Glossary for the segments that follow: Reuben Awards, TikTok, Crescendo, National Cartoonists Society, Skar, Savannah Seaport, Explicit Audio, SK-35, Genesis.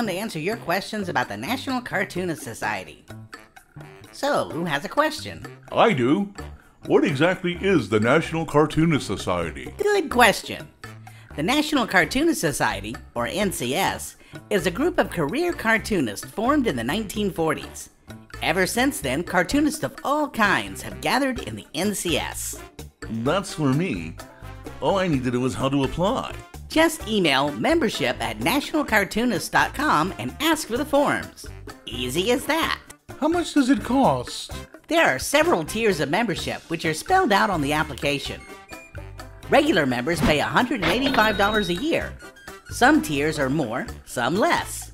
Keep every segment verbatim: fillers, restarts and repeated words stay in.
come to answer your questions about the National Cartoonists Society. So, who has a question? I do. What exactly is the National Cartoonists Society? Good question. The National Cartoonists Society, or N C S, is a group of career cartoonists formed in the nineteen forties. Ever since then, cartoonists of all kinds have gathered in the N C S. That's for me. All I need to know is how to apply. Just email membership at national cartoonists dot com and ask for the forms. Easy as that. How much does it cost? There are several tiers of membership which are spelled out on the application. Regular members pay one hundred eighty-five dollars a year. Some tiers are more, some less.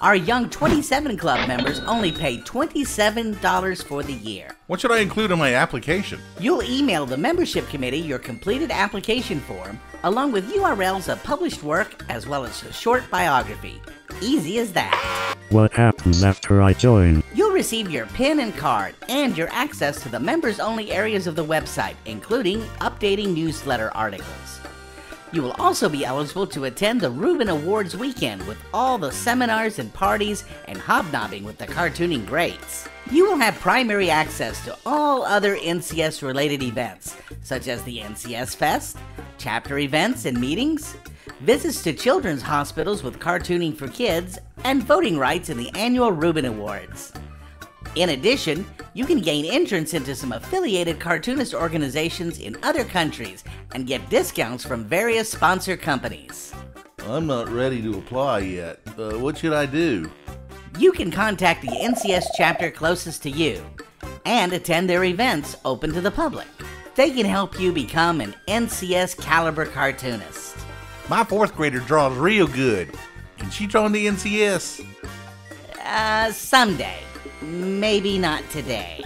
Our Young twenty-seven Club members only pay twenty-seven dollars for the year. What should I include in my application? You'll email the membership committee your completed application form along with U R Ls of published work as well as a short biography. Easy as that. What happens after I join? Receive your pin and card and your access to the members-only areas of the website, including updating newsletter articles. You will also be eligible to attend the Reuben Awards weekend with all the seminars and parties and hobnobbing with the cartooning greats. You will have primary access to all other N C S-related events, such as the N C S Fest, chapter events and meetings, visits to children's hospitals with cartooning for kids, and voting rights in the annual Reuben Awards. In addition, you can gain entrance into some affiliated cartoonist organizations in other countries and get discounts from various sponsor companies. I'm not ready to apply yet. Uh, what should I do? You can contact the N C S chapter closest to you and attend their events open to the public. They can help you become an N C S caliber cartoonist. My fourth grader draws real good. Can she join the N C S? Uh, someday. Maybe not today.